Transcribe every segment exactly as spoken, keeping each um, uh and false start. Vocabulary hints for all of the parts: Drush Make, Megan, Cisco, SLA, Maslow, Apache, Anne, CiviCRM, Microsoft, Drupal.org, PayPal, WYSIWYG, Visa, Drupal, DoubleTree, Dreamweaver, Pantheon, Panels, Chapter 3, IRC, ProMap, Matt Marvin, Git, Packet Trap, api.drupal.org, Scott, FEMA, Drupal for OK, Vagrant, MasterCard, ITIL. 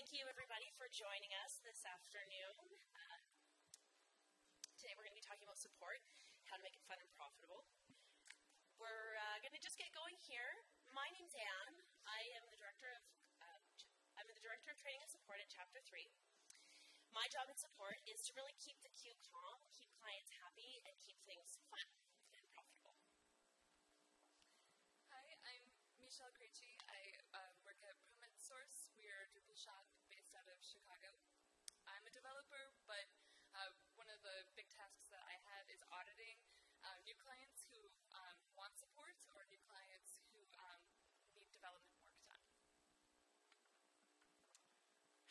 thank you everybody for joining us this afternoon. Uh, today we're going to be talking about support, how to make it fun and profitable. We're uh, going to just get going here. My name's Anne. I am the director of uh, I'm the director of training and support at Chapter three. My job in support is to really keep the queue calm, keep clients happy, and keep things fun and profitable. Hi, I'm Michelle. I um, work at ProMap. We are a Drupal shop based out of Chicago. I'm a developer, but uh, one of the big tasks that I have is auditing uh, new clients who um, want support or new clients who um, need development work done.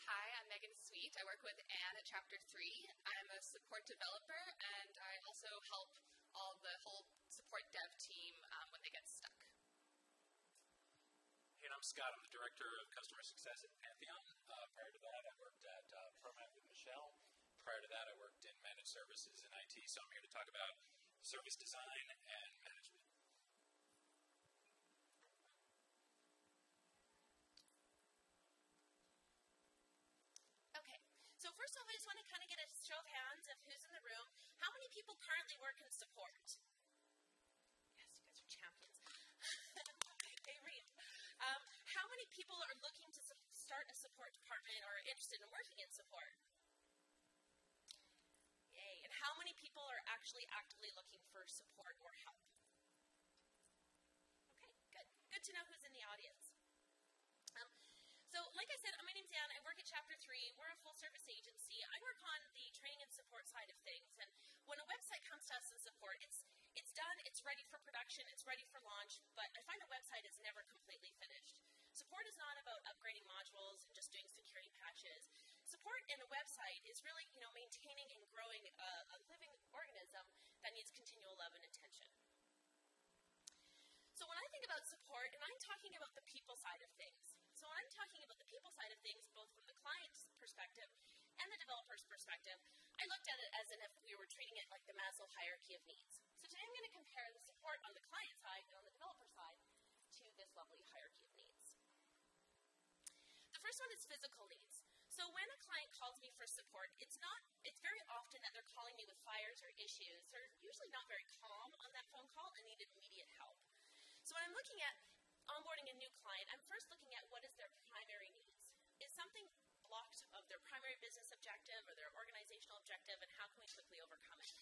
Hi, I'm Megan. I work with Anne at Chapter three. I'm a support developer, and I also help all the whole support dev team um, when they get stuck. Hey, and I'm Scott. I'm the Director of Customer Success at Pantheon. Uh, prior to that, I worked at uh, ProMap with Michelle. Prior to that, I worked in managed services and I T, so I'm here to talk about service design and management. Okay, so first off, I just want to kind of get a show of hands of who's in the room. How many people currently work in support? Yes, you guys are champions. They read. Um, how many people are looking to start a support department or are interested in working in support? Yay. And how many people are actually actively looking for support or help? Okay, good. Good to know who's in the audience. Um, so like I said, my name's Anne. I work at Chapter three. We're a full-service agency. I work on the training and support side of things. And when a website comes to us in support, it's It's done, it's ready for production, it's ready for launch, but I find a website is never completely finished. Support is not about upgrading modules and just doing security patches. Support in a website is really, you know, maintaining and growing a, a living organism that needs continual love and attention. So when I think about support, and I'm talking about the people side of things. So I'm talking about the people side of things, both from the client's perspective and the developer's perspective. I looked at it as if we were treating it like the Maslow hierarchy of needs. So today I'm going to compare the support on the client side and on the developer side to this lovely hierarchy of needs. The first one is physical needs. So when a client calls me for support, it's not, it's very often that they're calling me with fires or issues. They're usually not very calm on that phone call and need immediate help. So when I'm looking at onboarding a new client, I'm first looking at what is their primary needs. Is something blocked of their primary business objective or their organizational objective, and how can we quickly overcome it?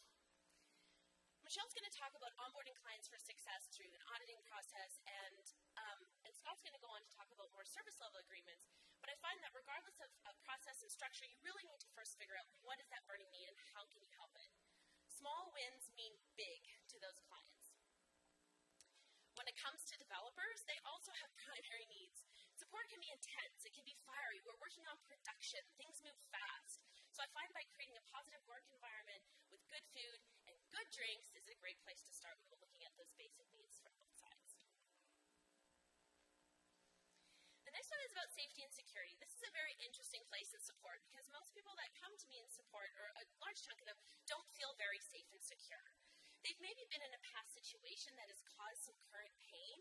Michelle's going to talk about onboarding clients for success through an auditing process, and, um, and Scott's going to go on to talk about more service level agreements, but I find that regardless of, of process and structure, you really need to first figure out what is that burning need and how can you help it. Small wins mean big to those clients. When it comes to developers, they also have primary needs. Support can be intense, it can be fiery, we're working on production, things move fast. So I find by creating a positive work environment with good food and good drinks is a great place to start when we're looking at those basic needs from both sides. The next one is about safety and security. This is a very interesting place in support because most people that come to me in support, or a large chunk of them, don't feel very safe and secure. They've maybe been in a past situation that has caused some current pain.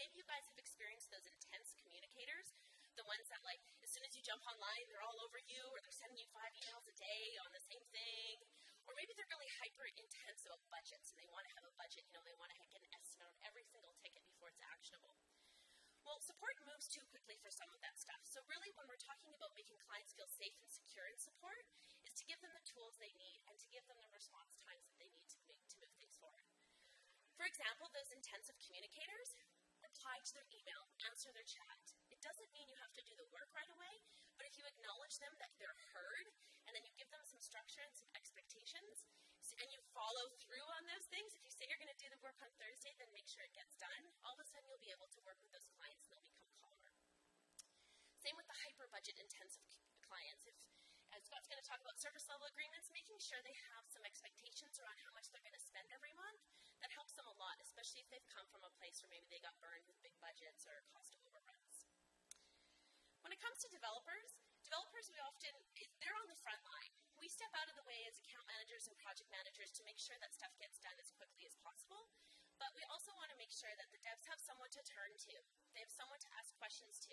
Maybe you guys have experienced those intense communicators, the ones that, like, as soon as you jump online, they're all over you, or they're sending you five emails a day on the same thing. Or maybe they're really hyper-intense about budgets, and they want to have a budget, you know, they want to get an estimate on every single ticket before it's actionable. Well, support moves too quickly for some of that stuff. So really, when we're talking about making clients feel safe and secure in support, is to give them the tools they need and to give them the response times that they need to make to move things forward. For example, those intensive communicators, reply to their email, answer their chat. It doesn't mean you have to do the work right away, but if you acknowledge them that they're heard, and then you give them some structure and some expectations, and you follow through on those things, if you say you're going to do the work on Thursday, then make sure it gets done. All of a sudden, you'll be able to work with those clients, and they'll become calmer. Same with the hyper-budget intensive clients. If, as Scott's going to talk about service level agreements, making sure they have some expectations around how much they're going to spend every month, that helps them a lot, especially if they've come from a place where maybe they got burned with big budgets or cost overruns. When it comes to developers, developers, we often, they're on the front line. We step out of the way as account managers and project managers to make sure that stuff gets done as quickly as possible, but we also want to make sure that the devs have someone to turn to. They have someone to ask questions to,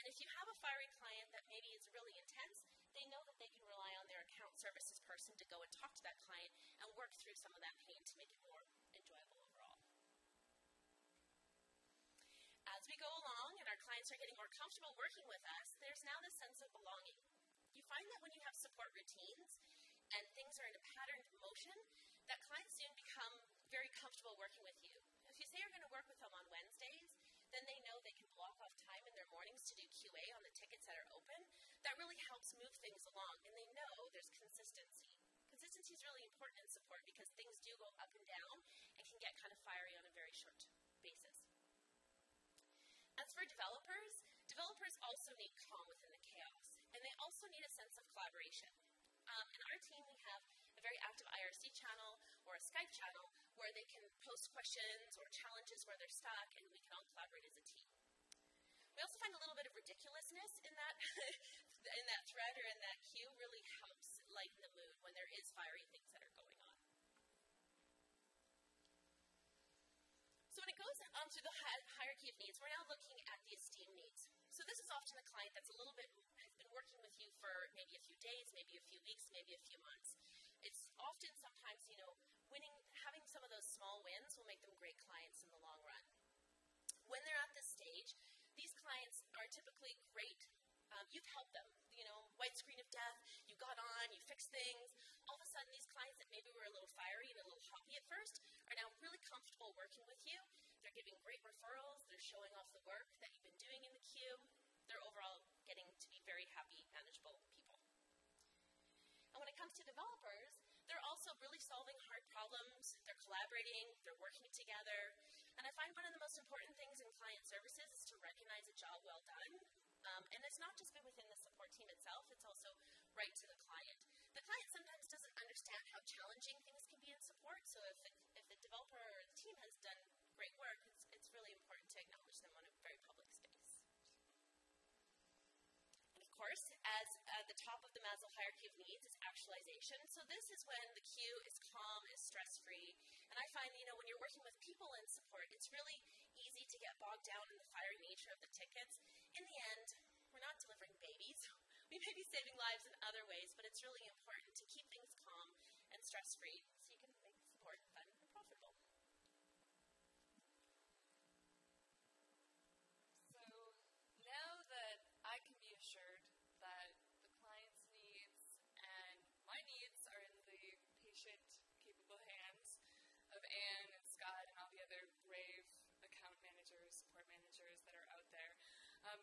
And if you have a fiery client that maybe is really intense, they know that they can rely on their account services person to go and talk to that client and work through some of that pain to make it more enjoyable overall. As we go along and our clients are getting more comfortable working with us, there's now this sense of belonging. You find that when you have support routines and things are in a patterned motion, that clients soon become very comfortable working with you. If you say you're going to work with them on Wednesdays, then they know they can block off time in their mornings to do Q A on the tickets that are open. That really helps move things along, and they know there's consistency. Consistency is really important in support because things do go up and down and can get kind of fiery on a very short basis. As for developers, developers also need calm within the chaos, and they also need a sense of collaboration. Um, in our team, we have a very active I R C channel or a Skype channel where they can post questions or challenges where they're stuck, and we can all collaborate as a team. We also find a little bit of ridiculousness in that, in that thread or in that queue really helps lighten the mood when there is fiery things that are going on. So when it goes on to the hierarchy of needs, we're now looking at the esteem needs. So this is often a client that's a little bit, has been working with you for maybe a few days, maybe a few weeks, maybe a few months. It's often sometimes, you know, winning, having some of those small wins will make them great clients in the long run. When they're at this stage, these clients are typically great. Um, you've helped them, you know, white screen of death, you got on, you fixed things. All of a sudden, these clients that maybe were a little fiery and a little hoppy at first are now really comfortable working with you. They're giving great referrals, they're showing off the work that you've been doing in the queue. They're overall getting to be very happy, manageable people. And when it comes to developers, they're also really solving hard problems, they're collaborating, they're working together. And I find one of the most important things in client services is to recognize a job well done. Um, and it's not just within the support team itself, it's also right to the client. The client sometimes doesn't understand how challenging things can be in support, so if the, if the developer or the team has done great work, it's, it's really important to acknowledge them on a very public space. Of course, as uh, the top of the Maslow hierarchy of needs is actualization. So this is when the queue is calm, is stress-free. And I find, you know, when you're working with people in support, it's really easy to get bogged down in the fiery nature of the tickets. In the end, we're not delivering babies. We may be saving lives in other ways, but it's really important to keep things calm and stress-free so you can make support fun and profitable. So now that I can be assured that the client's needs and my needs are in the patient, capable hands of Anne and Scott and all the other brave account managers, support managers that are out there. Um,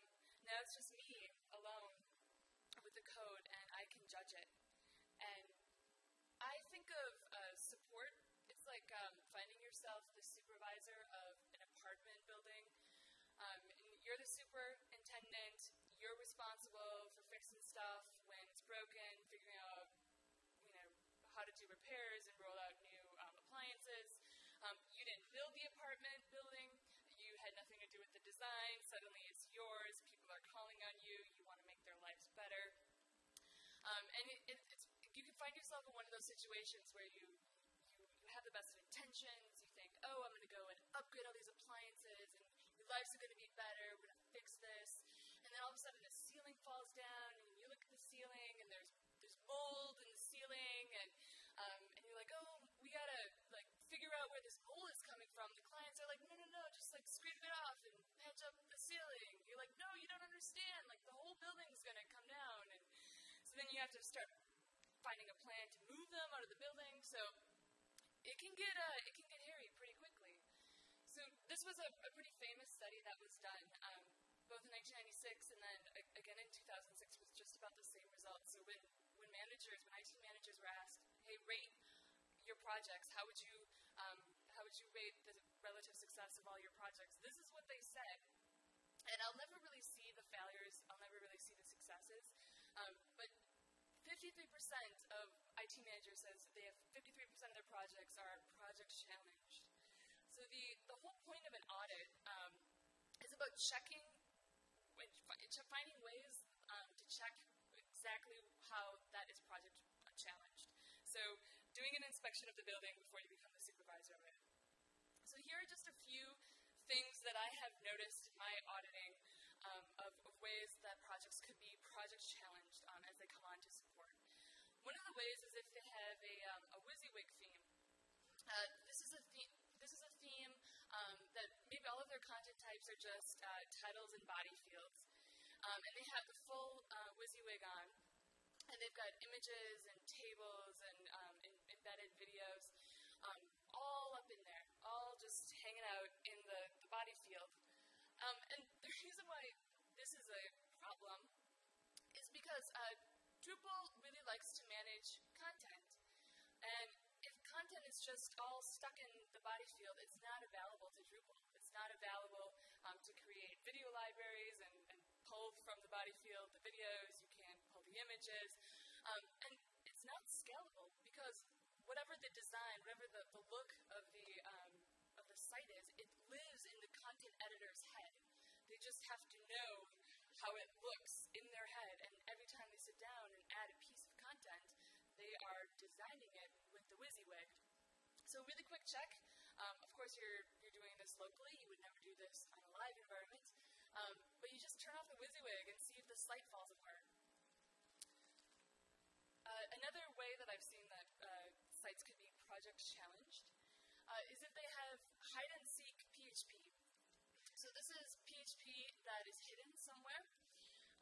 now it's just me alone with the code, and I can judge it. And I think of uh, support, it's like um, finding yourself the supervisor of an apartment building. Um, you're the superintendent. You're responsible for fixing stuff when it's broken, figuring out, you know, how to do repairs and roll out new um, appliances. Um, you didn't build the apartment building. You had nothing to do with the design. Suddenly it's yours. People are calling on you. You want to make their lives better. Um, and it, it, it's, you can find yourself in one of those situations where you, you, you have the best of intentions. You think, oh, I'm going to go and upgrade all these appliances, and your lives are going to be better. We're going to fix this. And then all of a sudden the ceiling falls down, and you look at the ceiling, and there's there's mold in the ceiling, and um, and you're like, oh, we gotta like figure out where this mold is coming from. The clients are like, no, no, no, just like scrape it off and patch up the ceiling. You're like, no, you don't understand. Like the whole building's gonna come down, and so then you have to start finding a plan to move them out of the building. So it can get uh, it can get hairy pretty quickly. So this was a, a pretty famous study that was done. Um, both in nineteen ninety-six and then again in two thousand six was just about the same results. So when, when managers, when I T managers were asked, hey, rate your projects, how would you, um, how would you rate the relative success of all your projects? This is what they said. And I'll never really see the failures, I'll never really see the successes, um, but fifty-three percent of I T managers says that they have fifty-three percent of their projects are project challenged. So the, the whole point of an audit um, is about checking finding ways um, to check exactly how that is project challenged. So doing an inspection of the building before you become the supervisor of it. So here are just a few things that I have noticed in my auditing um, of, of ways they come on to support. One of the ways is if they have a, um, a WYSIWYG theme. Uh, this is a theme. This is a theme um, that maybe all of their content types are just uh, titles and body fields, um, and they have the full uh, WYSIWYG on, and they've got images and tables and, um, and embedded videos, um, all up in there, all just hanging out in the, the body field. Um, and the reason why this is a problem is because uh, Drupal really likes to manage content, and if content is just all stuck in the body field, it's not available to Drupal. It's not available um, to create video libraries and, and pull from the body field the videos. You can't pull the images. Um, and it's not scalable because whatever the design, whatever the, the look of the, um, of the site is, it lives in the content editor's head. They just have to know how it looks in their head. And every time they sit down and add a piece of content, they are designing it with the WYSIWYG. So really quick check. Um, of course, you're, you're doing this locally. You would never do this on a live environment. Um, but you just turn off the WYSIWYG and see if the site falls apart. Uh, another way that I've seen that uh, sites could be project challenged uh, is if they have hide-and-seek P H P. So this is P H P that is hidden somewhere,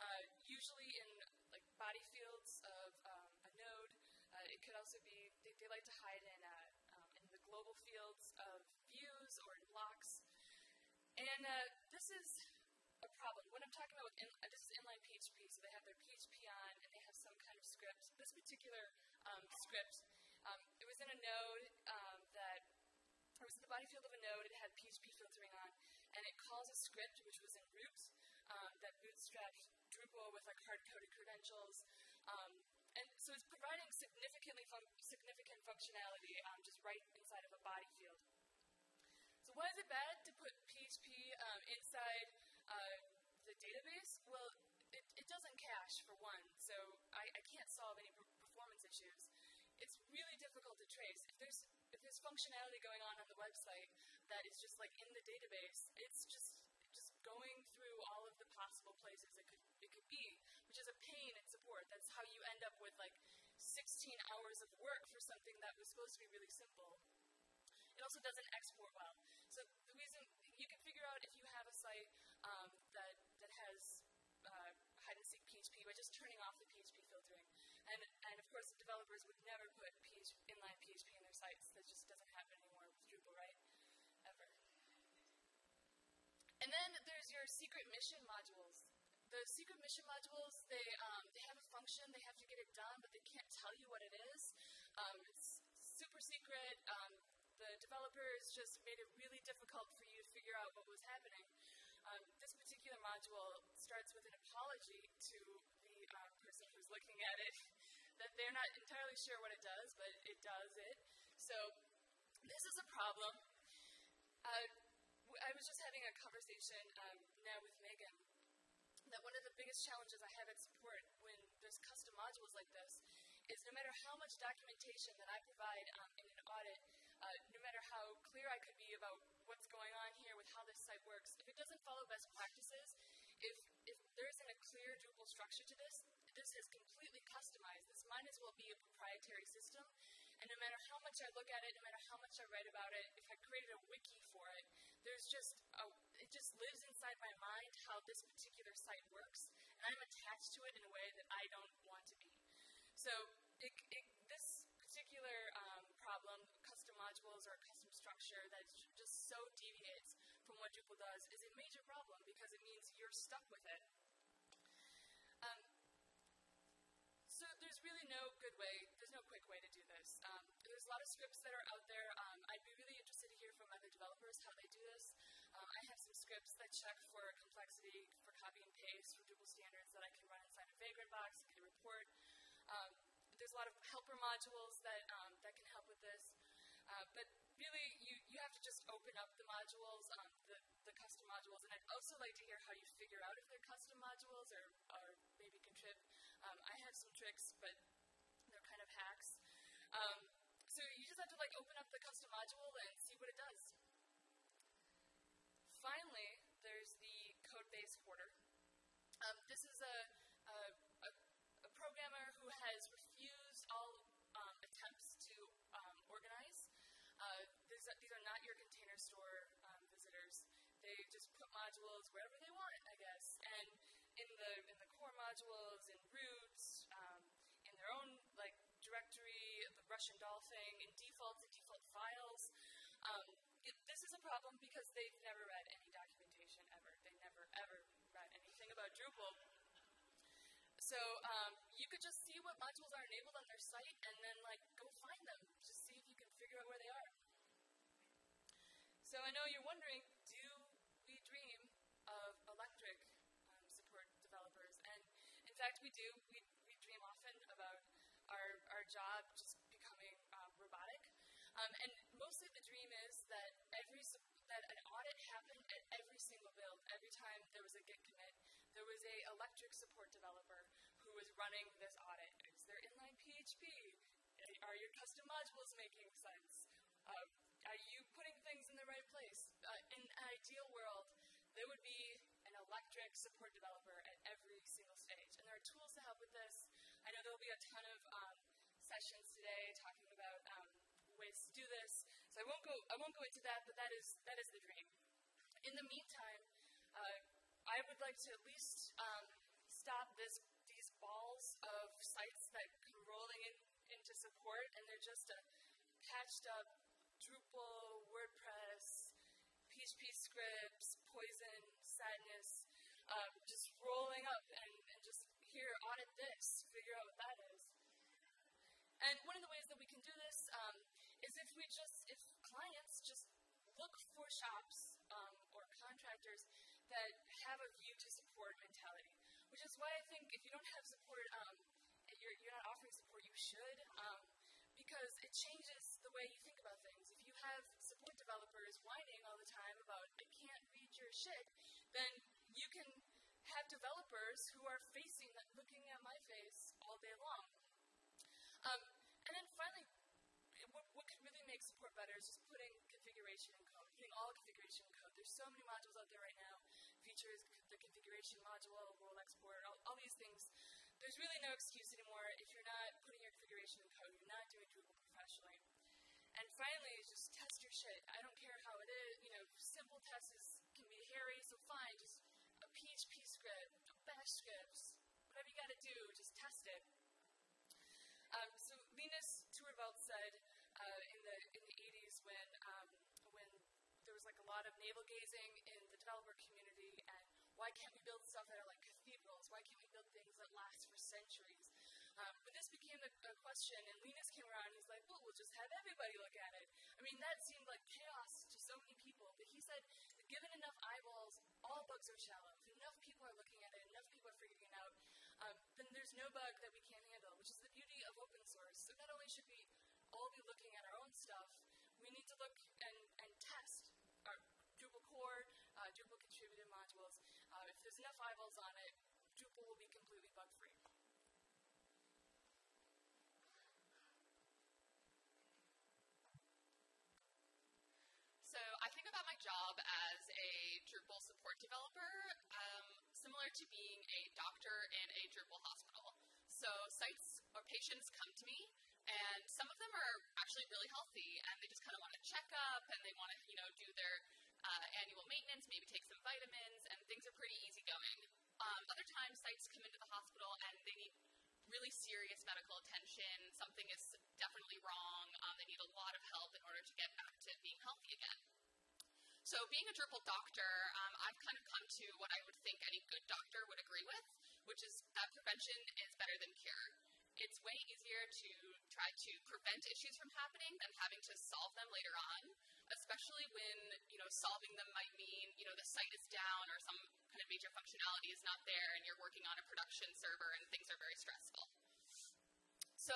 uh, usually in like body fields of um, a node. Uh, it could also be, they, they like to hide in, uh, um, in the global fields of views or in blocks. And uh, this is a problem. When I'm talking about, in, uh, this is inline P H P, so they have their P H P on and they have some kind of script. This particular um, script, um, it was in a node um, that, it was in the body field of a node, it had P H P filtering on, and it calls a script which was in root um, that bootstrapped Drupal with like hard-coded credentials. Um, And so it's providing significantly fun significant functionality um, just right inside of a body field. So why is it bad to put P H P um, inside uh, the database? Well, it, it doesn't cache, for one, so I, I can't solve any performance issues. It's really difficult to trace. If there's, if there's functionality going on on the website that is just like in the database, it's just just going through all of the possible places it could, it could be, which is a pain in support. That's how you end up with like sixteen hours of work for something that was supposed to be really simple. It also doesn't export well. So the reason, you can figure out if you have a site um, that, that has uh, hide-and-seek P H P by just turning off the P H P filtering. And, and of course, developers would never put inline P H P in their sites. That just doesn't happen anymore with Drupal, right? Ever. And then there's your secret mission modules. The secret mission modules, they, um, they have a function, they have to get it done, but they can't tell you what it is. Um, it's super secret. Um, the developers just made it really difficult for you to figure out what was happening. Um, this particular module starts with an apology to the uh, person who's looking at it, that they're not entirely sure what it does, but it does it. So this is a problem. Uh, I was just having a conversation um, now with Megan that one of the biggest challenges I have at support when there's custom modules like this is no matter how much documentation that I provide um, in an audit, uh, no matter how clear I could be about what's going on here with how this site works, if it doesn't follow best practices, if, if there isn't a clear Drupal structure to this, this is completely customized. This might as well be a proprietary system. And no matter how much I look at it, no matter how much I write about it, if I created a wiki for it, there's just a, it just lives inside my mind how this particular site works, and I'm attached to it in a way that I don't want to be. So it, it, this particular um, problem, custom modules or a custom structure that just so deviates from what Drupal does, is a major problem because it means you're stuck with it. Um, So there's really no good way, there's no quick way to do this. Um, there's a lot of scripts that are out there. Um, I'd be really interested to hear from other developers how they do this. Um, I have some scripts that check for complexity, for copy and paste, for Drupal standards that I can run inside a Vagrant box, get a report. Um, there's a lot of helper modules that, um, that can help with this. Uh, but really, you, you have to just open up the modules, um, the, the custom modules, and I'd also like to hear how you figure out if they're custom modules or, or maybe contrib. Um, I have some tricks, but they're kind of hacks. Um, so you just have to like open up the custom module and see what it does. Finally, there's the code base hoarder. Um, this is a, a, a program modules and roots um, in their own like directory, the Russian doll thing, and defaults and default files. Um, it, this is a problem because they've never read any documentation ever. They never ever read anything about Drupal. So um, you could just see what modules are enabled on their site and then like go find them. Just see if you can figure out where they are. So I know you're wondering, do we dream of electric um, support developers? And in fact, we do. We, we dream often about our, our job just becoming um, robotic. Um, and mostly the dream is that every that an audit happened at every single build. Every time there was a Git commit, there was a electric support developer who was running this audit. Is there inline P H P? Are your custom modules making sense? Um, are you putting things in the right place? Uh, in an ideal world, there would be an electric support developer at every single stage. And there are tools to help with this. I know there will be a ton of um, sessions today talking about um, ways to do this. So I won't go I won't go into that, but that is that is the dream. In the meantime, uh, I would like to at least um, stop this these balls of sites that come rolling in, into support, and they're just a patched up Drupal, WordPress, P H P scripts, poison, sadness, um, just rolling up and, and just here, audit this, figure out what that is. And one of the ways that we can do this um, is if we just, if clients just look for shops um, or contractors that have a view to support mentality, which is why I think if you don't have support, um, you're, you're not offering support, you should. Um, Because it changes the way you think about things. If you have support developers whining all the time about, I can't read your shit, then you can have developers who are facing, looking at my face all day long. Um, and then finally, what, what could really make support better is just putting configuration in code, putting all configuration in code. There's so many modules out there right now. Features, the configuration module, world export, all, all these things. There's really no excuse anymore if you're not putting your configuration in code, you're not doing Drupal professionally. And finally, just test your shit. I don't care how it is, you know, simple tests is, can be hairy, so fine, just a P H P script, a bash script, whatever you gotta do, just test it. Um, so Linus Torvalds said uh, in the in the eighties when um, when there was like a lot of navel gazing in the developer community, and why can't we build stuff that are like cathedrals? Why can't we build things that last for centuries? Um, but this became a, a question, and Linus came around and he's like, well, we'll just have everybody look at it. I mean, that seemed like chaos to so many people, but he said, given enough eyeballs, all bugs are shallow. If enough people are looking at it, enough people are figuring it out, um, then there's no bug that we can't handle, which is the beauty of open source. So not only should we all be looking at our own stuff, we need to look and, and test our Drupal core, uh, Drupal contributed modules. Uh, if there's enough eyeballs on it, Drupal will be completely bug-free. So I think about my job as a Drupal support developer, um, similar to being a doctor in a Drupal hospital. So sites or patients come to me, and some of them are actually really healthy, and they just kind of want to check up, and they want to, you know, do their uh, annual maintenance, maybe take some vitamins, and things are pretty easygoing. Um, other times, sites come into the hospital, and they need really serious medical attention. Something is definitely wrong. Um, they need a lot of help in order to get back to being healthy again. So being a Drupal doctor, um, I've kind of come to what I would think any good doctor would agree with, which is that prevention is better than cure. It's way easier to try to prevent issues from happening than having to solve them later on, especially when, you know, solving them might mean, you know, the site is down or some kind of major functionality is not there and you're working on a production server and things are very stressful. So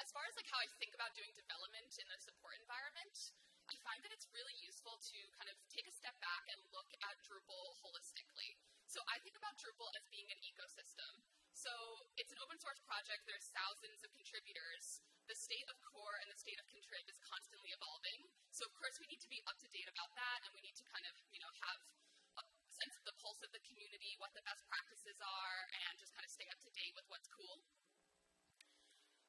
as far as like how I think about doing development in a support environment, I find that it's really useful to kind of take a step back and look at Drupal holistically. So I think about Drupal as being an ecosystem. So it's an open source project, there's thousands of contributors. The state of core and the state of contrib is constantly evolving. So of course we need to be up to date about that, and we need to kind of, you know, have a sense of the pulse of the community, what the best practices are, and just kind of stay up to date with what's cool.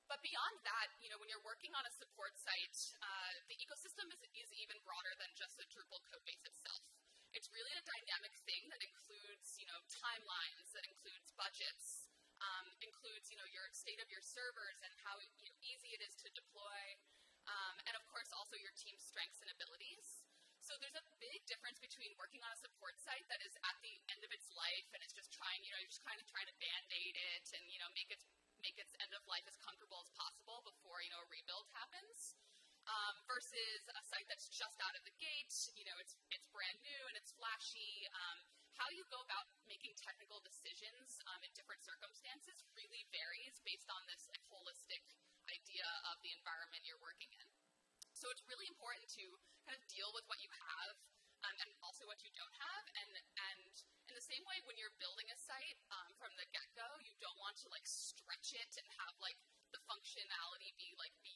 But beyond that, you know, when you're working on a support site, uh, the ecosystem is, is even broader than just the Drupal code base itself. It's really a dynamic thing that includes, you know, timelines, that includes budgets, um, includes, you know, your state of your servers and how you know, easy it is to deploy, um, and of course also your team's strengths and abilities. So there's a big difference between working on a support site that is at the end of its life and it's just trying, you know, you're just kind of trying to band-aid it and, you know, make its, make its end of life as comfortable as possible before, you know, a rebuild happens. Um, versus a site that's just out of the gate, you know, it's, it's brand new and it's flashy. Um, how you go about making technical decisions um, in different circumstances really varies based on this holistic idea of the environment you're working in. So it's really important to kind of deal with what you have um, and also what you don't have. And, and in the same way, when you're building a site um, from the get-go, you don't want to like stretch it and have like the functionality be like be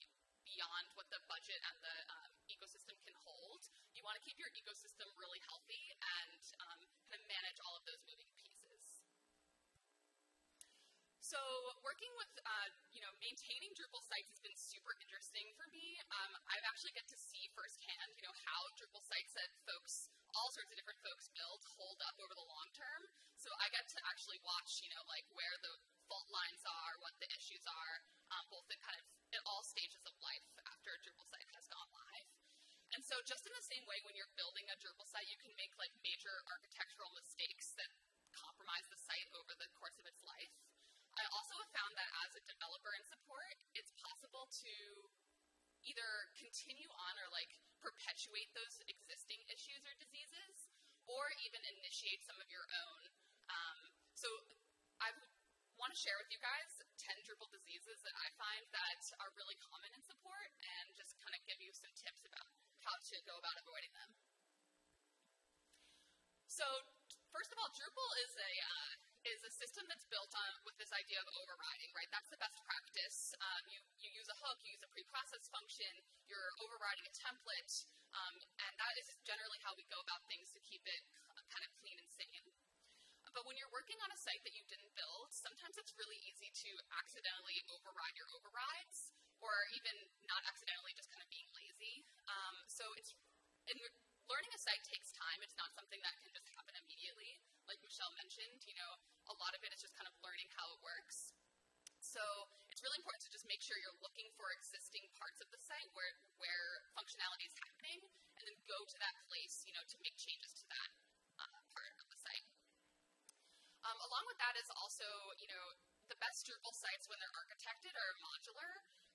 beyond what the budget and the um, ecosystem can hold. You want to keep your ecosystem really healthy and um, kind of manage all of those moving pieces. So working with, uh, you know, maintaining Drupal sites has been super interesting for me. Um, I've actually get to see firsthand, you know, how Drupal sites that folks, all sorts of different folks build, hold up over the long term. So I get to actually watch, you know, like where the fault lines are, what the issues are, um, both in kind of at all stages of life after a Drupal site has gone live. And so just in the same way when you're building a Drupal site, you can make like major architectural mistakes that compromise the site over the course of its life. I also have found that as a developer in support, it's possible to either continue on or like perpetuate those existing issues or diseases, or even initiate some of your own. Um, so I want to share with you guys ten Drupal diseases that I find that are really common in support and just kind of give you some tips about how to go about avoiding them. So first of all, Drupal is a uh, is a system that's built on with this idea of overriding, right? That's the best practice. Um, you, you use a hook, you use a preprocess function, you're overriding a template, um, and that is generally how we go about things to keep it kind of clean and sane. But when you're working on a site that you didn't build, sometimes it's really easy to accidentally override your overrides, or even not accidentally, just kind of being lazy. Um, so it's, and learning a site takes time. It's not something that can just happen immediately. Like Michelle mentioned, you know, a lot of it is just kind of learning how it works. So it's really important to just make sure you're looking for existing parts of the site where, where functionality is happening, and then go to that place, you know, to make changes to that uh, part of the site. Um, along with that is also, you know, the best Drupal sites when they're architected are modular,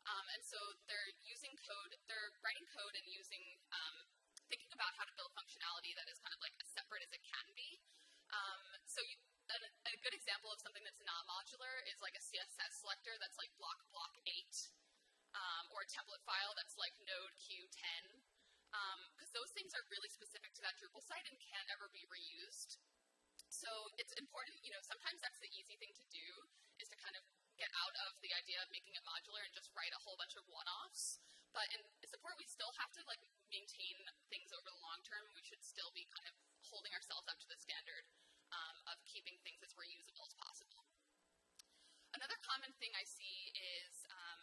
um, and so they're using code, they're writing code and using, um, thinking about how to build functionality that is kind of like as separate as it can be. Um, so you, a, a good example of something that's not modular is like a C S S selector that's like block block eight, um, or a template file that's like node Q ten, because um, those things are really specific to that Drupal site and can't ever be reused. So it's important, you know, sometimes that's the easy thing to do, is to kind of get out of the idea of making it modular and just write a whole bunch of one-offs. But in support, we still have to like maintain things over the long term. We should still be kind of holding ourselves up to the standard um, of keeping things as reusable as possible. Another common thing I see is, um,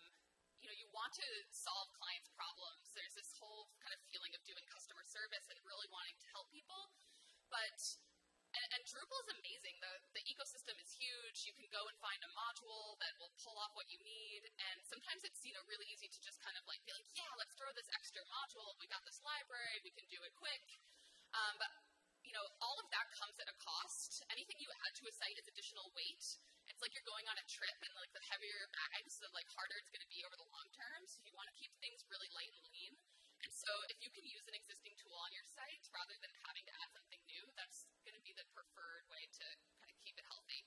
you know, you want to solve clients' problems. There's this whole kind of feeling of doing customer service and really wanting to help people, but And, and Drupal is amazing. The, the ecosystem is huge. You can go and find a module that will pull off what you need. And sometimes it's, you know, really easy to just kind of like be like, yeah, let's throw this extra module. We got this library. We can do it quick. Um, but, you know, all of that comes at a cost. Anything you add to a site is additional weight. It's like you're going on a trip, and like the heavier your bags, the like harder it's going to be over the long term. So you want to keep things really light and lean. And so if you can use an existing tool on your site rather than having to add something new, that's going to be the preferred way to kind of keep it healthy.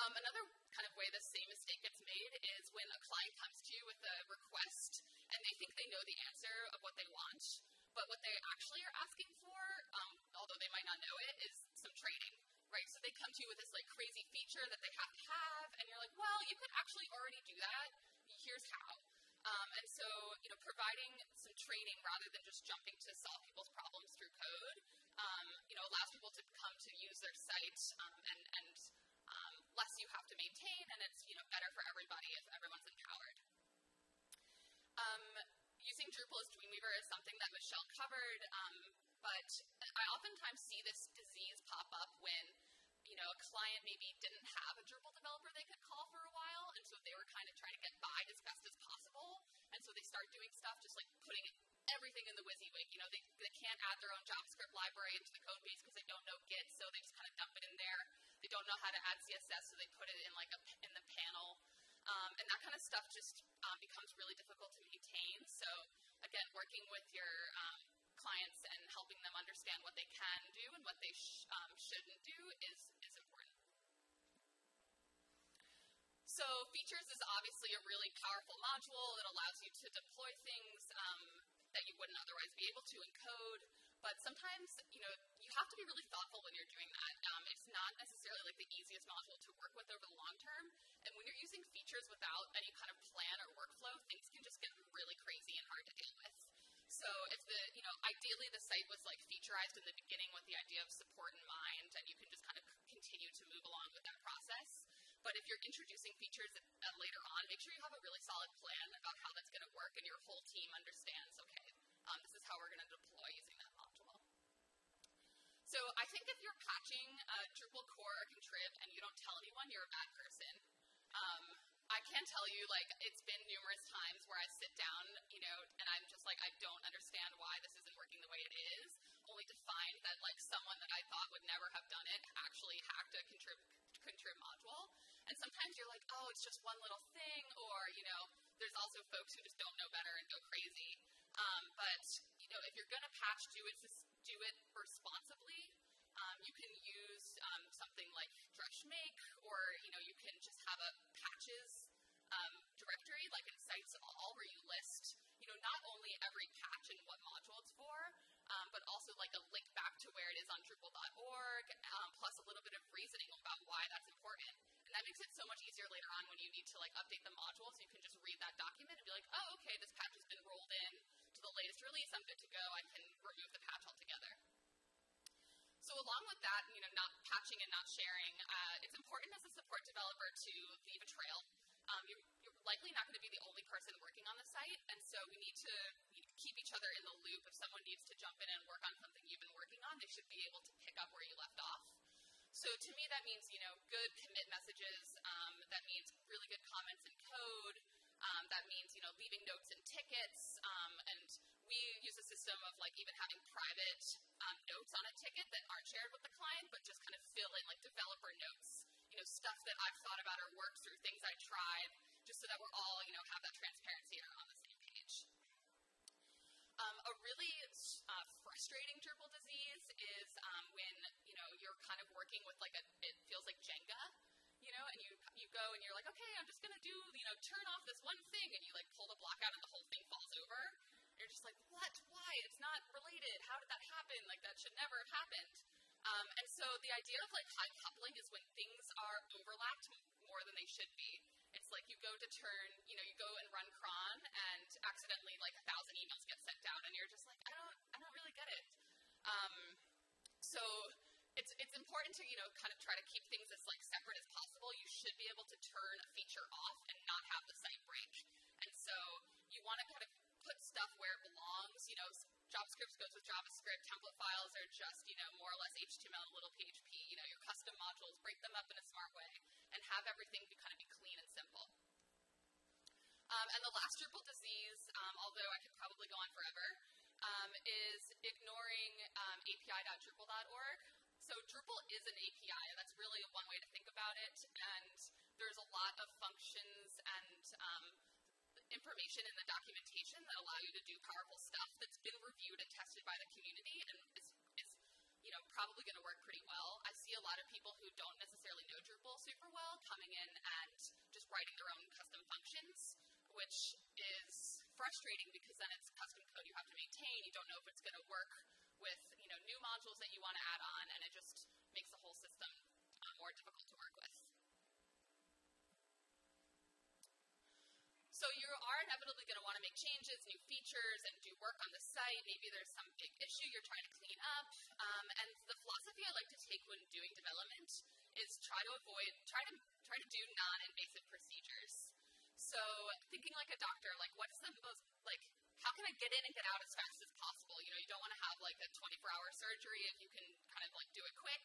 Um, another kind of way the same mistake gets made is when a client comes to you with a request and they think they know the answer of what they want, but what they actually are asking for, um, although they might not know it, is some training, right? So they come to you with this like crazy feature that they have to have, and you're like, well, you could actually already do that. Here's how. Um, and so, you know, providing some training rather than just jumping to solve people's problems through code, um, you know, allows people to come to use their site, um, and, and um, less you have to maintain, and it's, you know, better for everybody if everyone's empowered. Um, using Drupal as Dreamweaver is something that Michelle covered, um, but I oftentimes see this disease pop up when client maybe didn't have a Drupal developer they could call for a while, and so they were kind of trying to get by as best as possible, and so they start doing stuff just like putting everything in the WYSIWYG. You know, they, they can't add their own JavaScript library into the code base because they don't know Git, so they just kind of dump it in there. They don't know how to add C S S, so they put it in like a, in the panel. Um, and that kind of stuff just um, becomes really difficult to maintain. So again, working with your um, clients and helping them understand what they can do and what they sh um, shouldn't do is, is important. So Features is obviously a really powerful module. It allows you to deploy things um, that you wouldn't otherwise be able to in code. But sometimes, you know, you have to be really thoughtful when you're doing that. Um, it's not necessarily like the easiest module to work with over the long term. And when you're using Features without any kind of plan or workflow, things can just get really crazy and hard to deal with. So if the, you know, ideally the site was like featurized in the beginning with the idea of support in mind, and you can just kind of continue to move along with that process. But if you're introducing features uh, later on, make sure you have a really solid plan about how that's going to work, and your whole team understands, okay, um, this is how we're going to deploy using that module. So I think if you're patching uh, Drupal core or contrib and you don't tell anyone, you're a bad person. Um, I can tell you, like, it's been numerous times where I sit down, you know, and I'm just like, I don't understand why this isn't working the way it is, only to find that, like, someone that I thought would never have done it actually hacked a contrib, contrib module. And sometimes you're like, oh, it's just one little thing, or, you know, there's also folks who just don't know better and go crazy. Um, but, you know, if you're going to patch, do it, do it responsibly. Um, you can use um, something like Drush Make, or, you know, you can just have a patches um, directory, like in Sites All, where you list, you know, not only every patch and what module it's for, um, but also like a link back to where it is on Drupal dot org, um, plus a little bit of reasoning about why that's important. And that makes it so much easier later on when you need to like update the module, so you can just read that document and be like, oh, okay, this patch has been rolled in to the latest release, I'm good to go, I can remove the patch altogether. So along with that, you know, not patching and not sharing, uh, it's important as a support developer to leave a trail. Um, you're, you're likely not going to be the only person working on the site, and so we need to keep each other in the loop. If someone needs to jump in and work on something you've been working on, they should be able to pick up where you left off. So to me, that means, you know, good commit messages. Um, that means really good comments in code. Um, that means, you know, leaving notes and tickets. Um, and we use a system of, like, even having private um, notes on a ticket that aren't shared with the client, but just kind of fill in, like, developer notes. You know, stuff that I've thought about or worked through, things I tried, just so that we're all, you know, have that transparency and are on the same page. Um, a really uh, frustrating Drupal disease is um, when, you know, you're kind of working with, like, a, it feels like Jenga. You know, and you you go and you're like, okay, I'm just gonna do, you know, turn off this one thing, and you like pull the block out and the whole thing falls over. And you're just like, what? Why? It's not related. How did that happen? Like, that should never have happened. Um, and so the idea of like high coupling is when things are overlapped more than they should be. It's like you go to turn, you know, you go and run cron, and accidentally like a thousand emails get sent down, and you're just like, I don't, I don't really get it. Um, so. It's, it's important to, you know, kind of try to keep things as, like, separate as possible. You should be able to turn a feature off and not have the site break. And so you want to kind of put stuff where it belongs. You know, JavaScript goes with JavaScript. Template files are just, you know, more or less H T M L, a little P H P. You know, your custom modules, break them up in a smart way, and have everything be kind of be clean and simple. Um, and the last Drupal disease, um, although I could probably go on forever, um, is ignoring um, A P I dot drupal dot org. So Drupal is an A P I, that's really one way to think about it, and there's a lot of functions and um, information in the documentation that allow you to do powerful stuff that's been reviewed and tested by the community, and is, is you know, probably going to work pretty well. I see a lot of people who don't necessarily know Drupal super well coming in and just writing their own custom functions, which is frustrating because then it's custom code you have to maintain, you don't know if it's going to work with, you know, new modules that you want to add on, and it just makes the whole system uh, more difficult to work with. So you are inevitably going to want to make changes, new features, and do work on the site. Maybe there's some big issue you're trying to clean up. Um, and the philosophy I like to take when doing development is try to avoid, try to, try to do non-invasive procedures. So thinking like a doctor, like what is the most, like, how can I get in and get out as fast as possible? You know, you don't want to have like a twenty-four hour surgery if you can kind of like do it quick.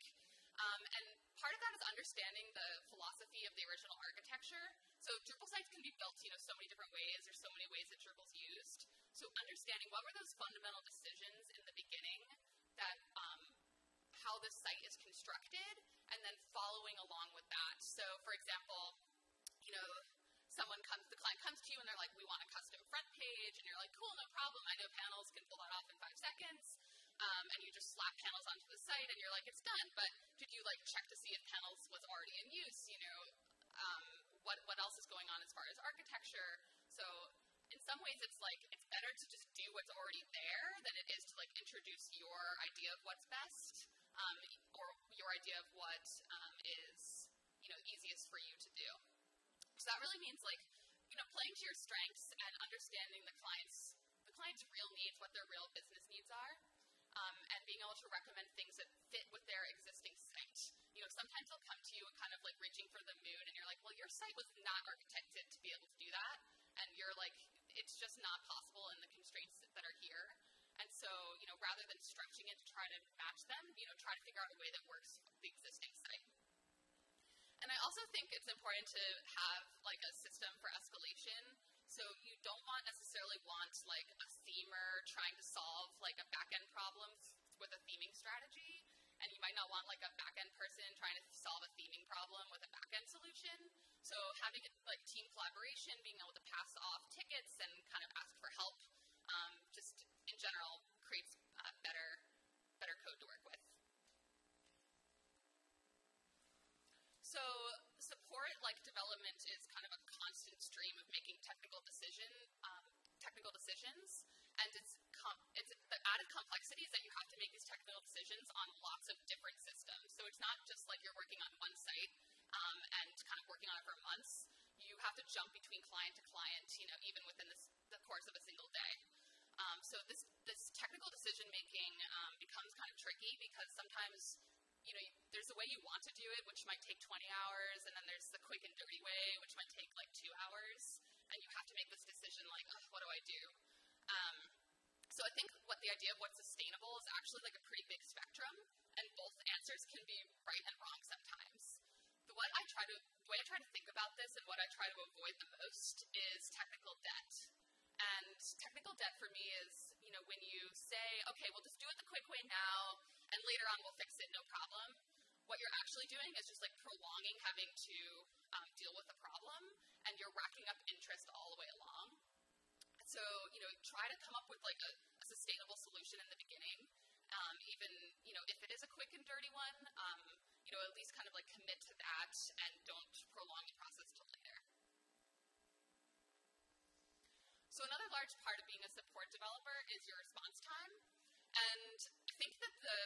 Um, and part of that is understanding the philosophy of the original architecture. So Drupal sites can be built, you know, so many different ways. There's so many ways that Drupal's used. So understanding what were those fundamental decisions in the beginning that um, how the site is constructed, and then following along with that. So for example, you know, someone comes, the client comes to you and they're like, we want a custom front page, and you're like, cool, no problem. I know Panels can pull that off in five seconds. Um, and you just slap Panels onto the site and you're like, it's done, but did you like check to see if Panels was already in use? You know, um, what, what else is going on as far as architecture? So in some ways it's like, it's better to just do what's already there than it is to like introduce your idea of what's best, um, or your idea of what um, is, you know, easiest for you to do. So that really means like, you know, playing to your strengths and understanding the client's, the client's real needs, what their real business needs are. Um, and being able to recommend things that fit with their existing site. You know, sometimes they'll come to you and kind of like reaching for the moon, and you're like, well, your site was not architected to be able to do that. And you're like, it's just not possible in the constraints that are here. And so, you know, rather than stretching it to try to match them, you know, try to figure out a way that works with the existing site. And I also think it's important to have like a system for escalation. So you don't want necessarily want like a themer trying to solve like a back-end problem with a theming strategy, and you might not want like a back-end person trying to solve a theming problem with a back-end solution. So having like team collaboration, being able to pass off tickets and kind of ask for help, um, just in general creates uh, better, better code to work with. So support like development is kind of a constant stream of making technical decision, um, technical decisions, and it's, com it's the added complexity is that you have to make these technical decisions on lots of different systems. So it's not just like you're working on one site um, and kind of working on it for months. You have to jump between client to client, you know, even within this, the course of a single day. Um, so this this technical decision making um, becomes kind of tricky because sometimes, you know, there's a way you want to do it, which might take twenty hours, and then there's the quick and dirty way, which might take like two hours, and you have to make this decision like, oh, what do I do? Um, so I think what the idea of what's sustainable is actually like a pretty big spectrum, and both answers can be right and wrong sometimes. The, what I try to, the way I try to think about this and what I try to avoid the most is technical debt. And technical debt for me is, you know, when you say, okay, we'll just do it the quick way now, and later on we'll fix it, no problem. What you're actually doing is just like prolonging having to um, deal with a problem, and you're racking up interest all the way along. So, you know, try to come up with like a, a sustainable solution in the beginning. Um, even, you know, if it is a quick and dirty one, um, you know, at least kind of like commit to that and don't prolong the process till later. So another large part of being a support developer is your response time. And I think that the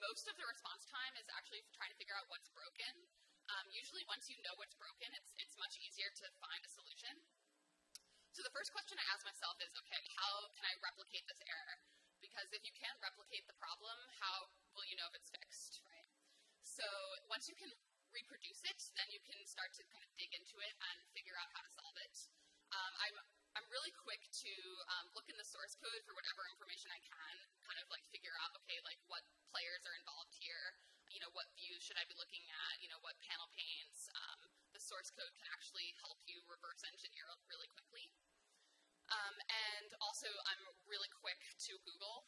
most of the response time is actually trying to figure out what's broken. Um, usually once you know what's broken, it's, it's much easier to find a solution. So the first question I ask myself is, okay, how can I replicate this error? Because if you can't replicate the problem, how will you know if it's fixed, right? So once you can reproduce it, then you can start to kind of dig into it and figure out how to solve it. Um, I'm, I'm really quick to um, look in the source code for whatever information I can, kind of like figure out, okay, like what players are involved here, you know, what views should I be looking at, you know, what panel panes. Um, the source code can actually help you reverse engineer really quickly. Um, and also I'm really quick to Google,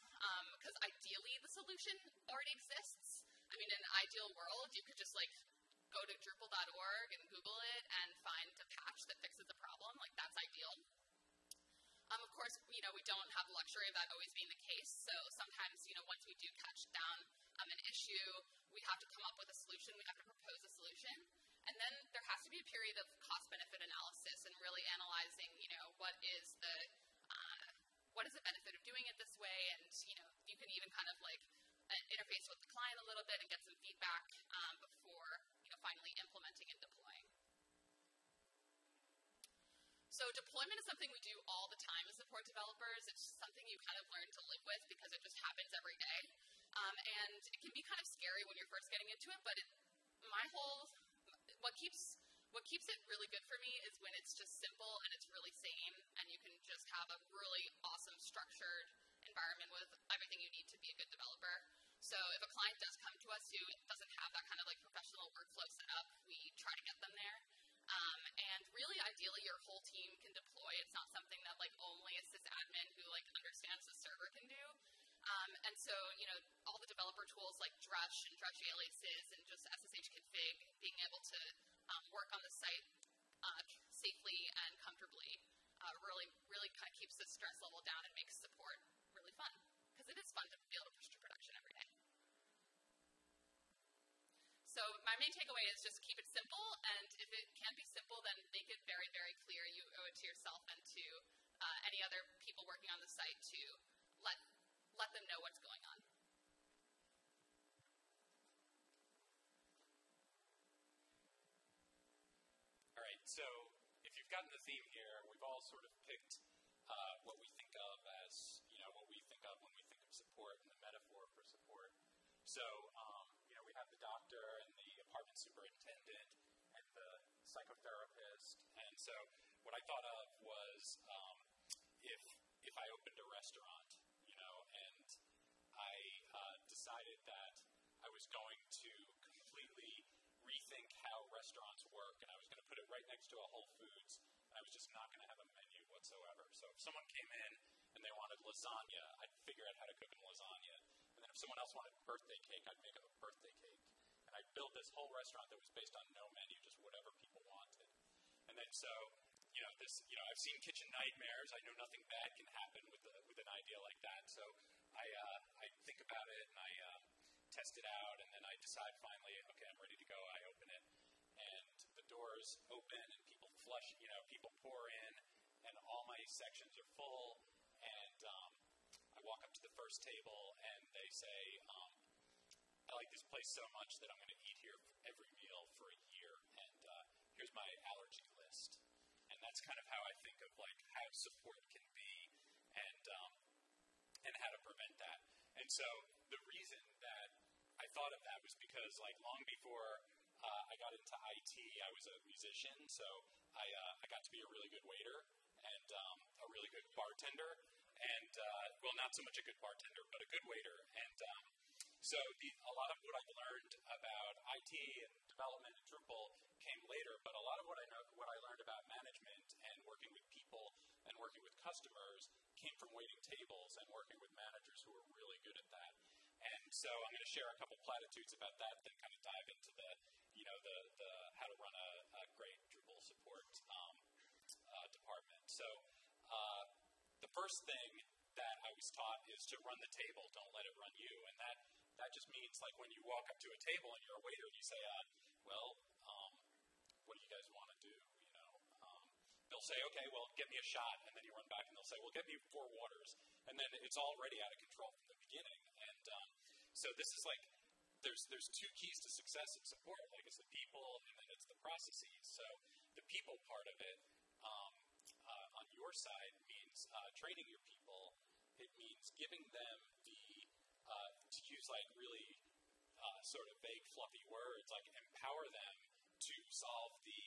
because um, ideally the solution already exists. I mean, in an ideal world, you could just like go to Drupal dot org and Google it and find a patch that fixes the problem. Like, that's ideal. Um, of course, you know, we don't have the luxury of that always being the case, so sometimes, you know, once we do catch down um, an issue, we have to come up with a solution, we have to propose a solution, and then there has to be a period of cost-benefit analysis and really analyzing, you know, what is the, uh, what is the benefit of doing it this way, and, you know, you can even kind of, like, interface with the client a little bit and get some feedback um, before, you know, finally implementing and deploying. So deployment is something we do all the time as support developers. It's something you kind of learn to live with because it just happens every day. Um, and it can be kind of scary when you're first getting into it, but it, my whole, what keeps, what keeps it really good for me is when it's just simple and it's really sane and you can just have a really awesome structured environment with everything you need to be a good developer. So if a client does come to us who doesn't have that kind of like professional workflow set up, we try to get them there. Um, and really, ideally, your whole team can deploy. It's not something that like only a sysadmin who like understands the server can do. Um, and so, you know, all the developer tools like Drush and Drush aliases and just S S H config, being able to um, work on the site uh, safely and comfortably, uh, really, really kind of keeps the stress level down and makes support really fun, because it is fun to be able to push to production every day. So my main takeaway is just keep it simple, and if it can be simple, then make it very, very clear. You owe it to yourself and to uh, any other people working on the site to let let them know what's going on. All right, so if you've gotten the theme here, we've all sort of picked uh, what we think of as, you know, what we think of when we think of support and the metaphor for support. So, um, you know, we have the doctor and the apartment superintendent and the psychotherapist. And so what I thought of was um, if, if I opened a restaurant, and I uh, decided that I was going to completely rethink how restaurants work, and I was going to put it right next to a Whole Foods, and I was just not going to have a menu whatsoever. So if someone came in and they wanted lasagna, I'd figure out how to cook them lasagna. And then if someone else wanted birthday cake, I'd make them a birthday cake. And I'd build this whole restaurant that was based on no menu, just whatever people wanted. And then so, you know, this, you know, I've seen kitchen nightmares. I know nothing bad can happen with the an idea like that, so I, uh, I think about it and I um, test it out, and then I decide finally, okay, I'm ready to go. I open it, and the doors open, and people flush, you know, people pour in, and all my sections are full, and um, I walk up to the first table, and they say, um, I like this place so much that I'm going to eat here every meal for a year, and uh, here's my allergy list. And that's kind of how I think of like how support can be, and um, and how to prevent that. And so the reason that I thought of that was because, like, long before uh, I got into I T, I was a musician, so I, uh, I got to be a really good waiter and um, a really good bartender, and, uh, well, not so much a good bartender, but a good waiter. And um, so the, a lot of what I've learned about I T and development and Drupal came later, but a lot of what I, know, what I learned about management and working with people and working with customers came from waiting tables and working with managers who were really good at that. And so I'm going to share a couple platitudes about that, then kind of dive into the, you know, the, the how to run a, a great Drupal support um, uh, department. So uh, the first thing that I was taught is to run the table, don't let it run you. And that, that just means like when you walk up to a table and you're a waiter, you say, uh, well, um, what do you guys want to do? They'll say, okay, well, get me a shot, and then you run back, and they'll say, well, get me four waters, and then it's already out of control from the beginning. And um, so this is like, there's there's two keys to success in support. Like, it's the people, and then it's the processes. So the people part of it um, uh, on your side means uh, training your people. It means giving them the, uh, to use like really uh, sort of vague, fluffy words, like empower them to solve the